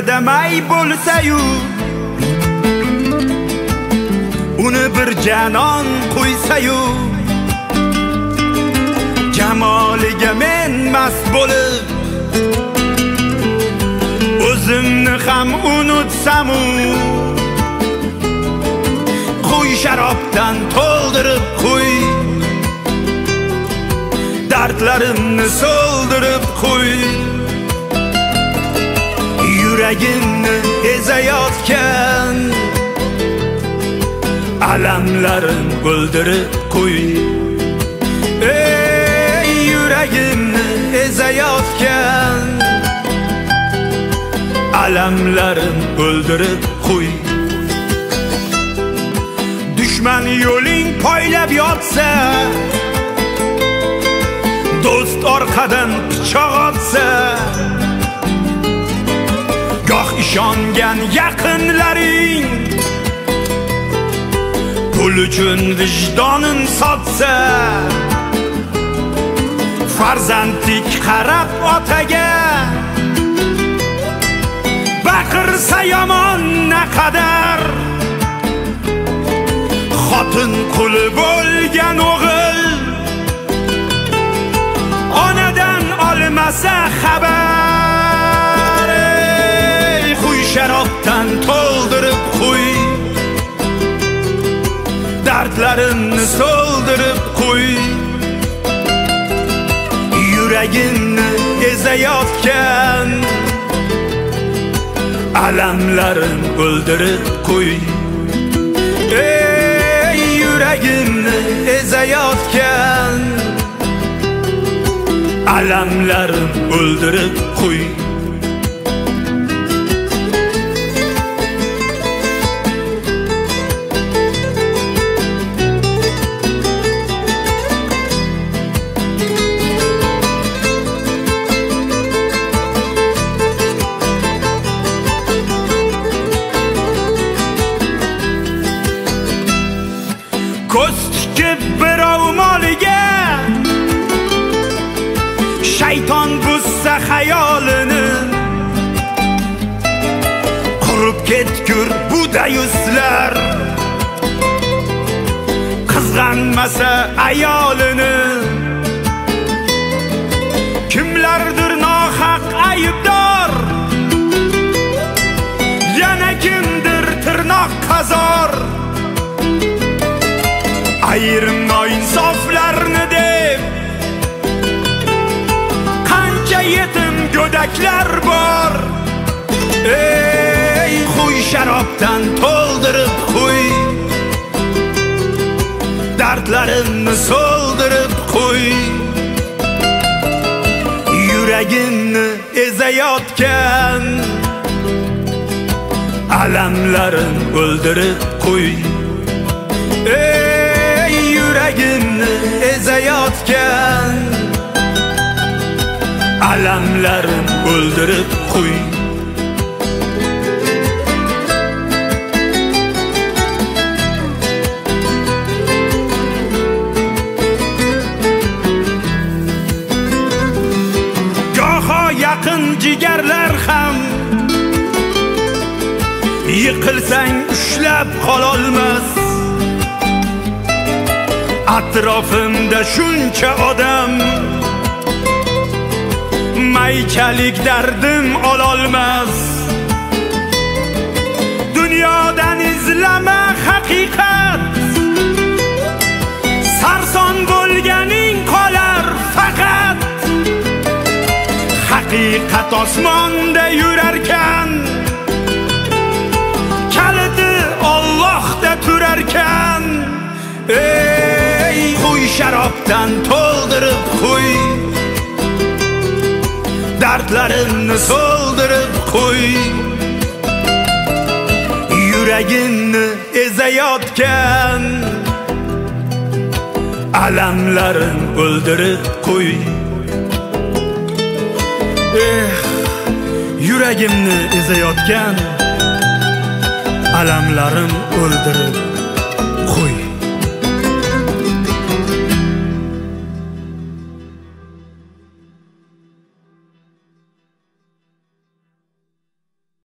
qadamay bo'lsa-yu uni bir janon qo'ysa-yu jamoliga men mast bo'lib o'zimni ham unutsam-u qo'y sharobdan to'ldirib qo'y dardlarimni so'ldirib qo'y yuragimni ezayotgan alamlarim o'ldirib qo'y ey yuragimni ezayotgan alamlarim o'ldirib qo'y düşman yo'ling poylab yotsa do'st orqadan pichoq otsa goh ishongan yaqinlaring pul uchun vijdonin sotsa farzandlik qarab otaga baqirsa yomon naqadar xotin quli bo'lgan o'g'il onadan olmasa xabar qo'y sharobdan to'ldirib qo'y dardlarimni so'ldirib qo'y yuragimni ezayotgan alamlarim o'ldirib qo'y ey yuragimni ezayotgan alamlarim o'ldirib qo'y Shayton buzsa xayolini qurib ketgur budayuslar qizg'anmasa ayolini kimlardir nohaq aybdor yana kimdir tirnoq qazor ayrim noinsoflarni deb yetim go'daklar bor ey qo'y sharobdan to'ldirib qo'y dardlarimni so'ldirib qo'y yuragimni ezayotgan alamlarim o'ldirib qo'y ey yuragimni ezayotgan alamlarim o'ldirib qo'y goho yaqin jigarlar ham yiqilsang ushlab qololmas atrofimda shuncha odam maychalik dardim ololmas dunyodan izlama haqiqat sarson bo'lganing qolar faqat haqiqat osmonda yurarkan kaliti Allohda turarkan ey qo'y sharobdan to'ldirib qo'y dardlarimni so'ldirib qo'y yuragimni ezayotgan alamlarim o'ldirib qo'y yuragimni ezayotgan alamlarim o'ldirib qo'y.